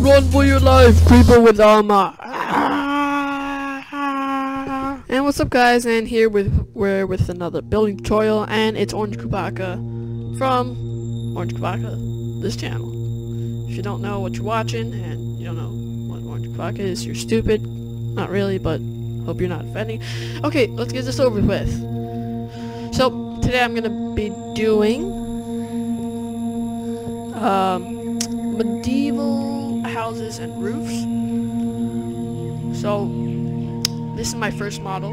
Run for your life, creeper with armor. And what's up, guys? And here we're with another building tutorial, and it's Orange Kubaka from Orange Kubaka, this channel. If you don't know what you're watching and you don't know what Orange Kubaka is, you're stupid. Not really, but hope you're not offending. Okay, let's get this over with. So today I'm gonna be doing medieval houses and roofs. So this is my first model.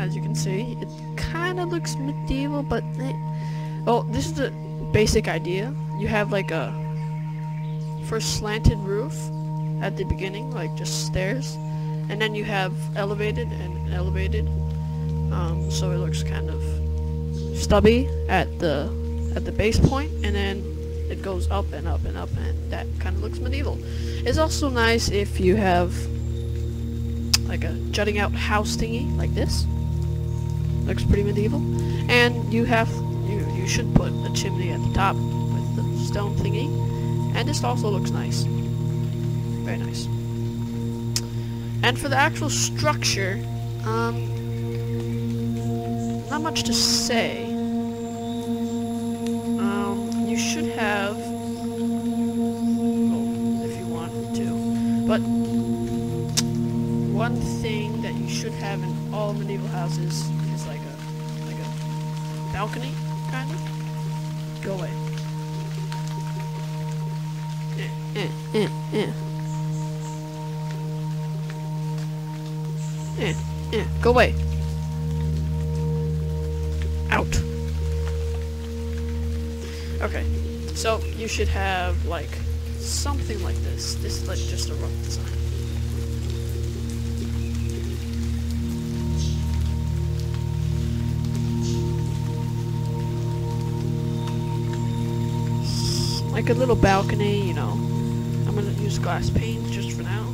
As you can see, it kind of looks medieval, but this is the basic idea. You have like a first slanted roof at the beginning, like just stairs, and then you have elevated and elevated, so it looks kind of stubby at the base point, and then it goes up and up and up, and that kind of looks medieval. It's also nice if you have like a jutting out house thingy like this. Looks pretty medieval. And you should put a chimney at the top with the stone thingy. And this also looks nice. Very nice. And for the actual structure, not much to say. You should have, if you wanted to, but one thing that you should have in all medieval houses is like a balcony, kind of. Go away. Go away. Out. Okay, so you should have like something like this. This is like just a rough design. Like a little balcony, you know. I'm gonna use glass panes just for now.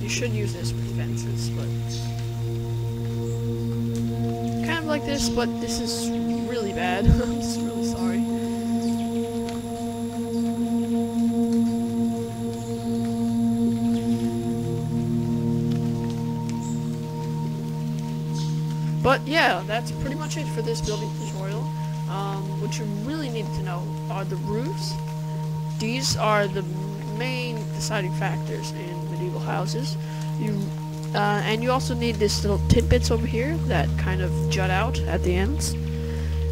You should use this with fences, but kind of like this, but this is really bad. I'm just really sorry. But yeah, that's pretty much it for this building tutorial. What you really need to know are the roofs. These are the main deciding factors in medieval houses. And you also need these little tidbits over here that kind of jut out at the ends.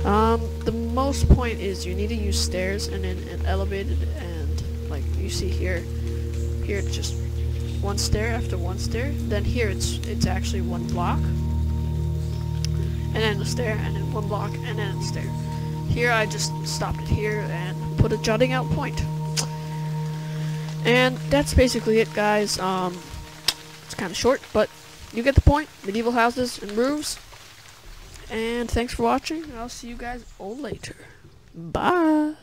The most point is you need to use stairs and then an elevated, and like you see here it's just one stair after one stair. Then here it's actually one block, and then a stair, and then one block, and then a stair. Here I just stopped it here and put a jutting out point. And that's basically it, guys. It's kind of short, but you get the point. Medieval houses and roofs. And thanks for watching. I'll see you guys all later. Bye.